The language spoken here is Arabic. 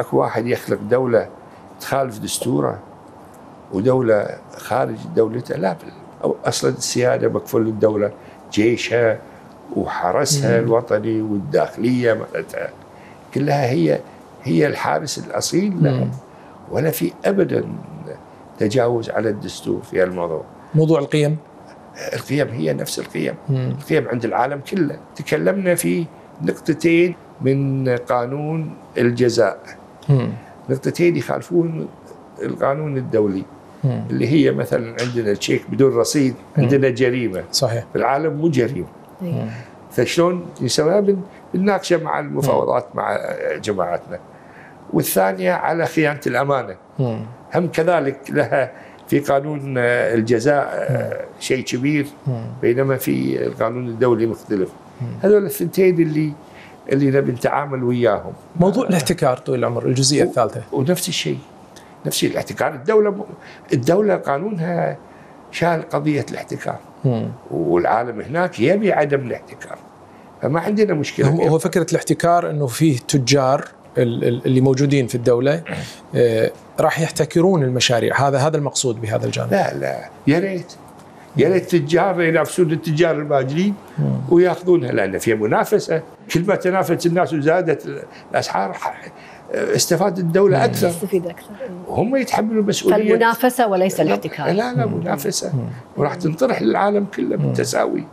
اكو واحد يخلق دوله تخالف دستوره ودوله خارج دولتها؟ لا، اصلا السياده مكفول للدوله، جيشها وحرسها الوطني والداخليه مالتها كلها هي الحارس الاصيل لها، ولا في ابدا تجاوز على الدستور في الموضوع. موضوع القيم، القيم هي نفس القيم، القيم عند العالم كله. تكلمنا في نقطتين من قانون الجزاء، نقطتين يخالفون القانون الدولي، اللي هي مثلا عندنا تشيك بدون رصيد عندنا جريمه، صحيح في العالم مو جريمه. فشلون نسويها؟ بنناقشها مع المفاوضات مع جماعتنا. والثانيه على خيانه الامانه، هم كذلك لها في قانون الجزاء شيء كبير، بينما في القانون الدولي مختلف. هذول الثنتين اللي نبي نتعامل وياهم. موضوع الاحتكار طويل العمر، الجزئيه الثالثه، ونفس الشيء، نفس الاحتكار. الدوله قانونها شال قضيه الاحتكار، والعالم هناك يبي عدم الاحتكار، فما عندنا مشكله. هو فكره الاحتكار انه فيه تجار اللي موجودين في الدوله راح يحتكرون المشاريع، هذا المقصود بهذا الجانب. لا، يا ريت التجار ينافسون التجار الباجين وياخذونها، لان في منافسه، كل ما تنافس الناس وزادت الاسعار استفادت الدوله اكثر، وهم يتحملوا المسؤوليه. فالمنافسه وليس الاحتكار. لا، منافسه، وراح تنطرح للعالم كله بالتساوي.